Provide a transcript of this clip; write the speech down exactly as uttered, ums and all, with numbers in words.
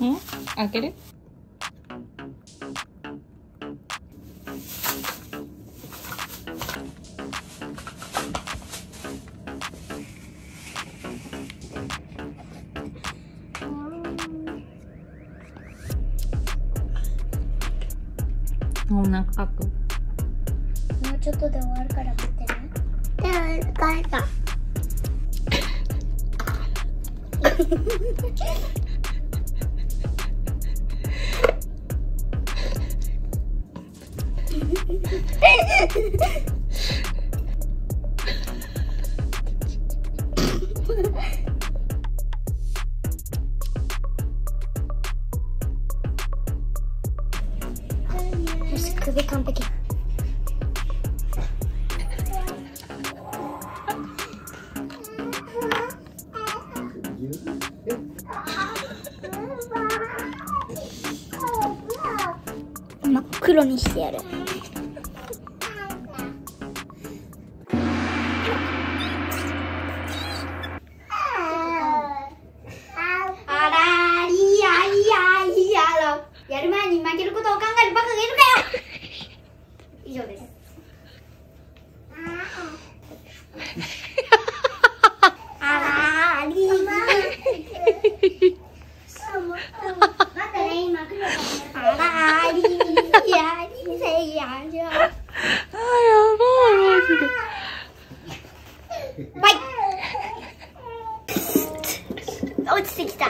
うん、開ける？もうお腹かく。もうちょっとで終わるから待ってね。手が疲れた。よし、首完璧。真っ黒にしてやる。やる前に負けることを考えるバカがいるかよ。以上です。あらりーま。またね、今来るからね。あらりーやりせいやじゃ。あ、やばいマジで。バイ。落ちてきた。